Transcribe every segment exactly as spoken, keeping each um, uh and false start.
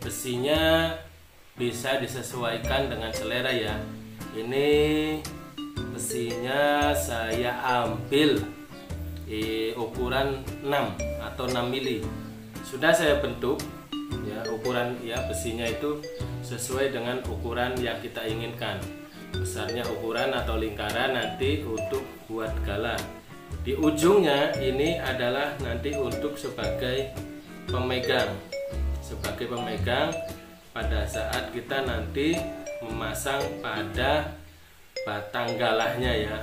Besinya bisa disesuaikan dengan selera ya. Ini besinya saya ambil eh, ukuran enam atau enam mili. Sudah saya bentuk ya, ukuran ya besinya itu sesuai dengan ukuran yang kita inginkan. Besarnya ukuran atau lingkaran nanti untuk buat galah. Di ujungnya ini adalah nanti untuk sebagai pemegang. Sebagai pemegang pada saat kita nanti memasang pada batang galahnya ya.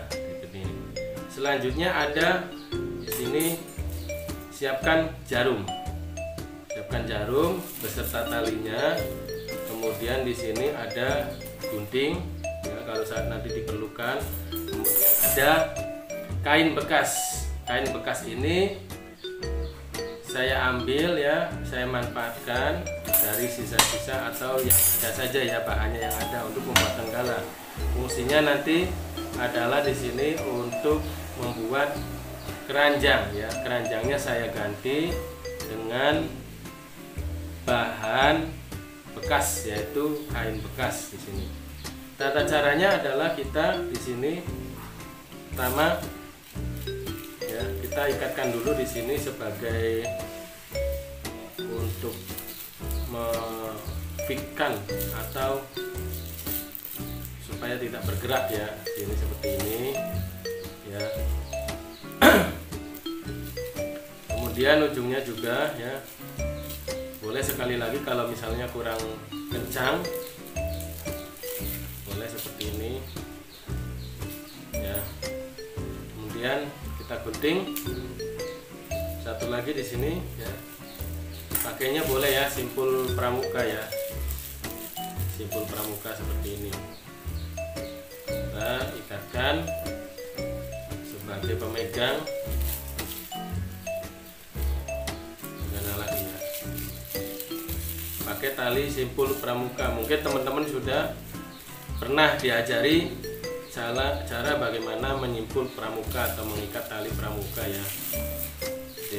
Selanjutnya ada di sini siapkan jarum. Siapkan jarum beserta talinya. Kemudian di sini ada gunting ya, kalau saat nanti diperlukan. Kemudian ada kain bekas. Kain bekas ini saya ambil ya, saya manfaatkan dari sisa-sisa atau yang ada saja ya, bahannya yang ada untuk membuat galah. Fungsinya nanti adalah di sini untuk membuat keranjang ya. Keranjangnya saya ganti dengan bahan bekas yaitu kain bekas di sini. Tata caranya adalah kita di sini pertama ya, kita ikatkan dulu di sini sebagai untuk mefikkan atau supaya tidak bergerak ya. Ini seperti ini ya. Kemudian ujungnya juga ya. Boleh sekali lagi kalau misalnya kurang kencang. Boleh seperti ini ya. Kemudian kita gunting satu lagi di sini ya. Pakainya boleh ya simpul pramuka ya, simpul pramuka seperti ini. Kita ikatkan sebagai pemegang. Gana lagi ya, pakai tali simpul pramuka. Mungkin teman-teman sudah pernah diajari cara cara bagaimana menyimpul pramuka atau mengikat tali pramuka ya.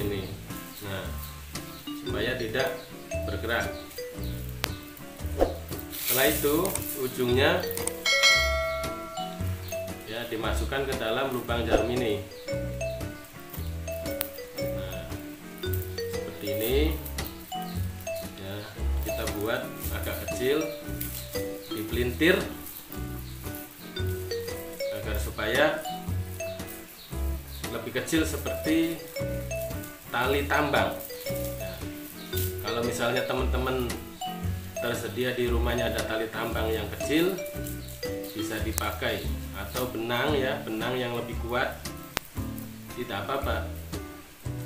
Ini, nah supaya tidak bergerak. Setelah itu ujungnya ya dimasukkan ke dalam lubang jarum ini. Nah seperti ini ya, kita buat agak kecil, dipelintir supaya lebih kecil seperti tali tambang ya. Kalau misalnya teman-teman tersedia di rumahnya ada tali tambang yang kecil bisa dipakai, atau benang ya, benang yang lebih kuat tidak apa-apa.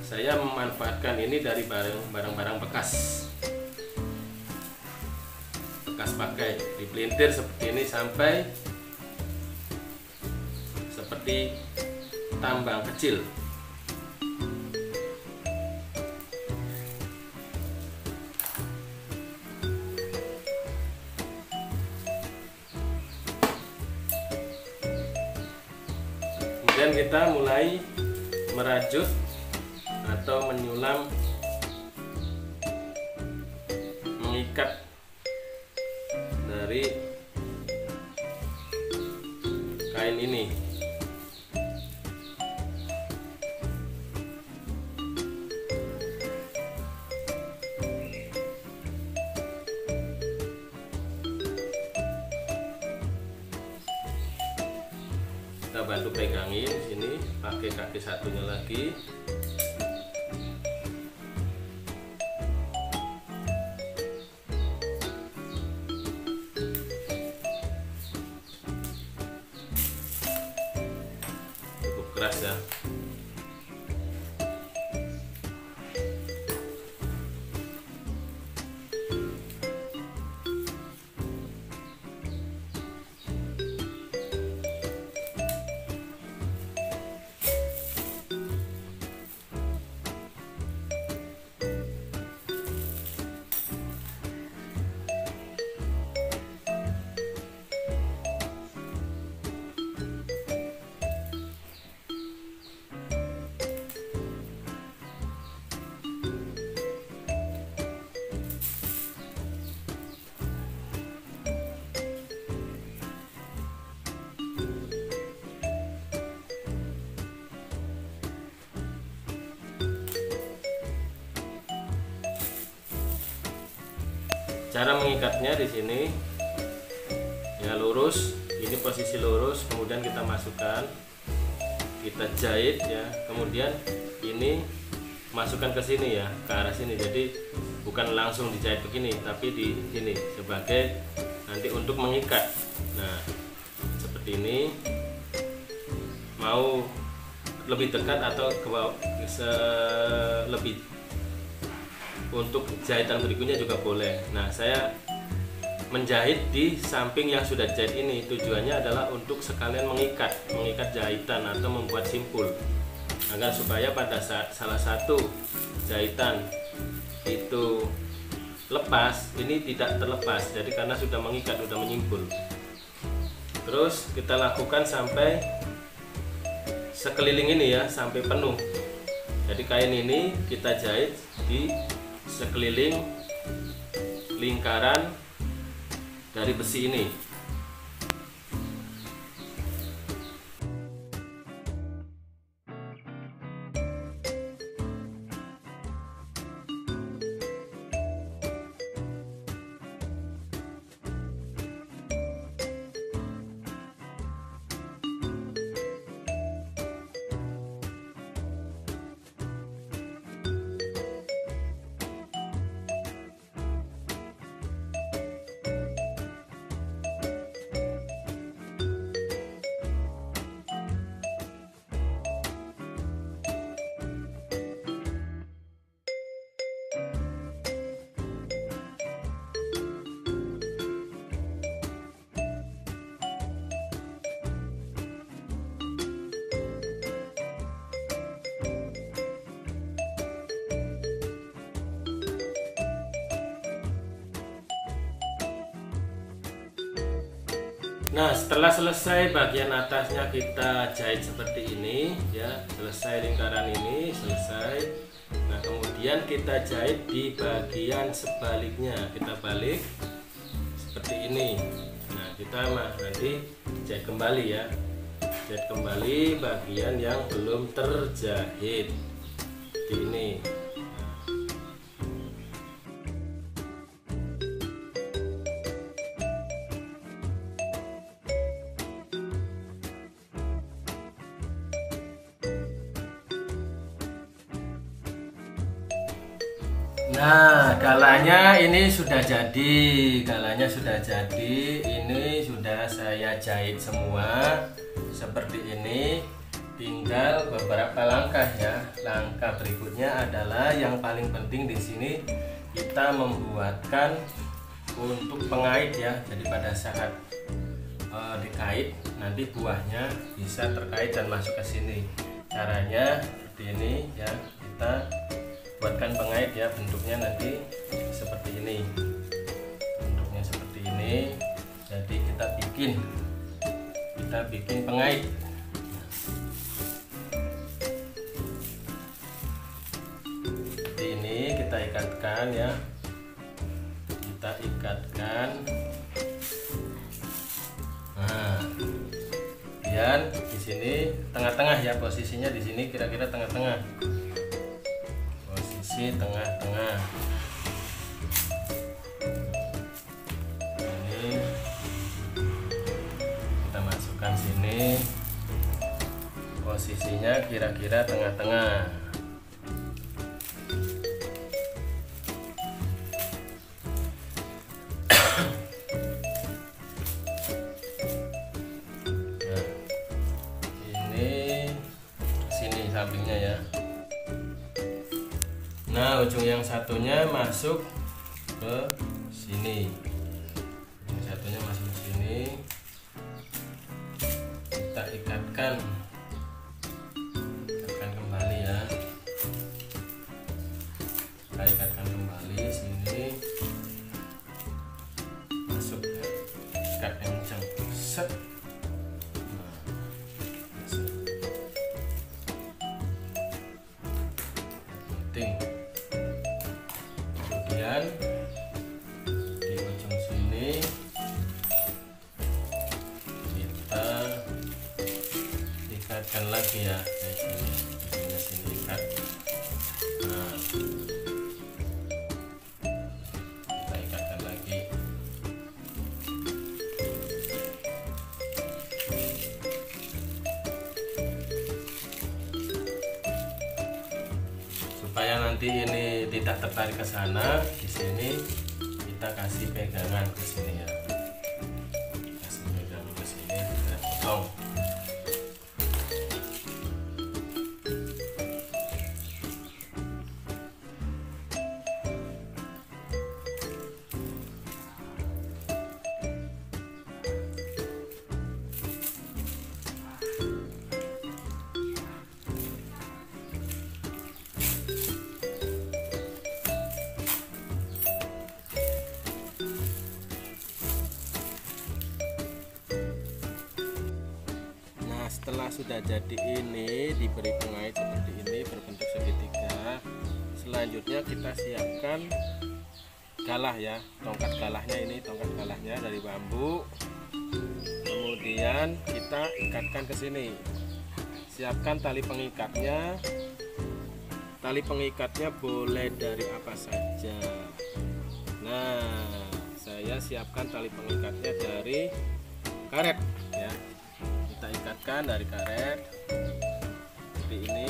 Saya memanfaatkan ini dari barang-barang bekas bekas pakai, dipelintir seperti ini sampai seperti tambang kecil. Kemudian kita mulai merajut atau menyulam mengikat dari kain ini. Kita bantu pegangin sini, pakai kaki satunya lagi. Cukup keras ya. Cara mengikatnya di sini ya lurus, ini posisi lurus, kemudian kita masukkan, kita jahit ya, kemudian ini masukkan ke sini ya, ke arah sini. Jadi bukan langsung dijahit begini, tapi di sini sebagai nanti untuk mengikat. Nah seperti ini, mau lebih dekat atau ke bawah lebih untuk jahitan berikutnya juga boleh. Nah saya menjahit di samping yang sudah dijahit ini, tujuannya adalah untuk sekalian mengikat, mengikat jahitan atau membuat simpul, agar supaya pada saat salah satu jahitan itu lepas, ini tidak terlepas, jadi karena sudah mengikat, sudah menyimpul. Terus kita lakukan sampai sekeliling ini ya, sampai penuh. Jadi kain ini kita jahit di sekeliling lingkaran dari besi ini. Nah setelah selesai bagian atasnya kita jahit seperti ini ya, selesai lingkaran ini selesai. Nah kemudian kita jahit di bagian sebaliknya, kita balik seperti ini. Nah kita mah nanti jahit kembali ya, jahit kembali bagian yang belum terjahit seperti ini. Nah galanya ini sudah jadi, galanya sudah jadi, ini sudah saya jahit semua seperti ini. Tinggal beberapa langkah ya. Langkah berikutnya adalah yang paling penting di sini, kita membuatkan untuk pengait ya. Jadi pada saat e, dikait nanti buahnya bisa terkait dan masuk ke sini. Caranya seperti ini ya, kita buatkan pengait ya, bentuknya nanti seperti ini, bentuknya seperti ini. Jadi kita bikin kita bikin pengait. Seperti ini kita ikatkan ya, kita ikatkan. Nah kemudian di sini tengah-tengah ya, posisinya di sini kira-kira tengah-tengah, tengah-tengah ini kita masukkan sini, posisinya kira-kira tengah-tengah. Nah, ini sini sampingnya ya. Nah ujung yang satunya masuk ke sini, ujung satunya masuk ke sini, kita ikatkan, ikatkan kembali ya, kita ikatkan kembali sini, masuk, ikat kencang, set. Di ujung sini kita ikatkan lagi ya, kayak gini, di sini ikat. Nah, kita ikatkan lagi jadi ini tidak tertarik ke sana, di sini kita kasih pegangan ke sini ya, kasih pegangan ke sini, kita potong. Setelah sudah jadi ini, diberi pengait seperti ini berbentuk segitiga. Selanjutnya kita siapkan galah ya, tongkat galahnya ini, tongkat galahnya dari bambu. Kemudian kita ikatkan ke sini. Siapkan tali pengikatnya. Tali pengikatnya boleh dari apa saja. Nah, saya siapkan tali pengikatnya dari karet ya. Kita ikatkan dari karet seperti ini,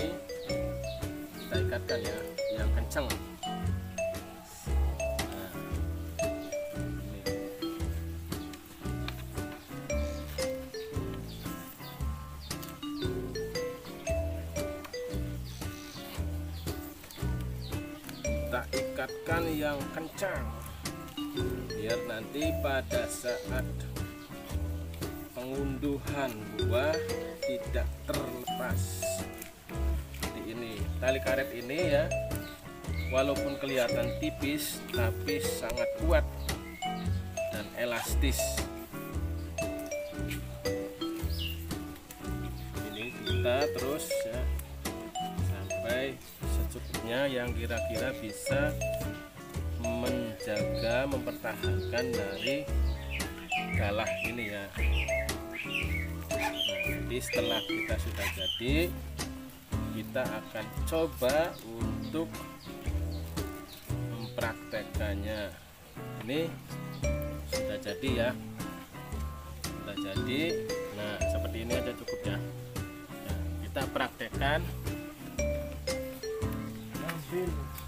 kita ikatkan ya yang kencang. Nah, kita ikatkan yang kencang biar nanti pada saat pengunduhan buah tidak terlepas. Seperti ini, tali karet ini ya, walaupun kelihatan tipis tapi sangat kuat dan elastis. Ini kita terus ya, sampai secukupnya yang kira-kira bisa menjaga, mempertahankan dari galah ini ya. Jadi setelah kita sudah jadi, kita akan coba untuk mempraktekannya. Ini sudah jadi ya, sudah jadi. Nah seperti ini aja cukup ya. Nah, kita praktekkan. Ambil.